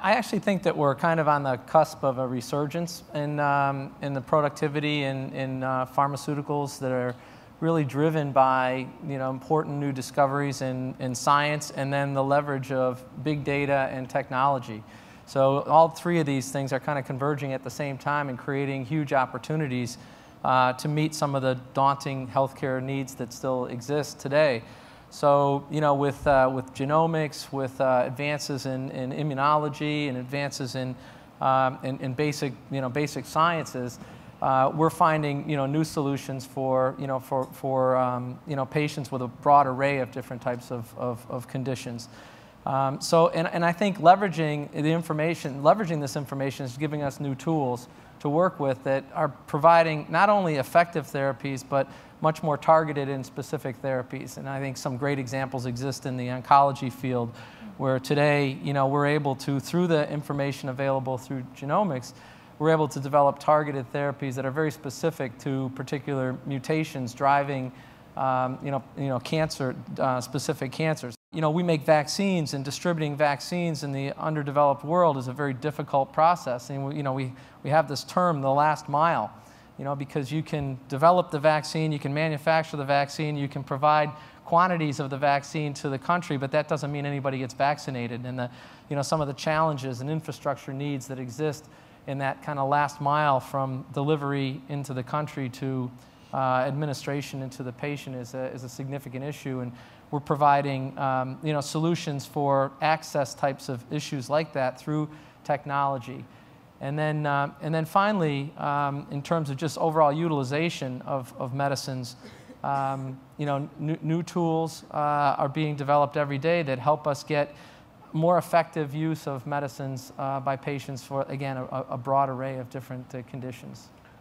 I actually think that we're kind of on the cusp of a resurgence in the productivity in pharmaceuticals that are really driven by important new discoveries in science, and then the leverage of big data and technology. So all three of these things are kind of converging at the same time and creating huge opportunities to meet some of the daunting healthcare needs that still exist today. So, with genomics, with advances in immunology and advances in basic, basic sciences, we're finding, new solutions for, patients with a broad array of different types of conditions. And I think leveraging this information is giving us new tools to work with that are providing not only effective therapies, but much more targeted and specific therapies. And I think some great examples exist in the oncology field, where today, we're able to, through the information available through genomics, we're able to develop targeted therapies that are very specific to particular mutations driving, cancer, specific cancers. We make vaccines, and distributing vaccines in the underdeveloped world is a very difficult process. And we have this term, the last mile, because you can develop the vaccine, you can manufacture the vaccine, you can provide quantities of the vaccine to the country, but that doesn't mean anybody gets vaccinated. And some of the challenges and infrastructure needs that exist in that kind of last mile from delivery into the country to administration into the patient is a significant issue. And we're providing solutions for access types of issues like that through technology. And then finally, in terms of just overall utilization of medicines, new tools are being developed every day that help us get more effective use of medicines by patients for, again, a broad array of different conditions.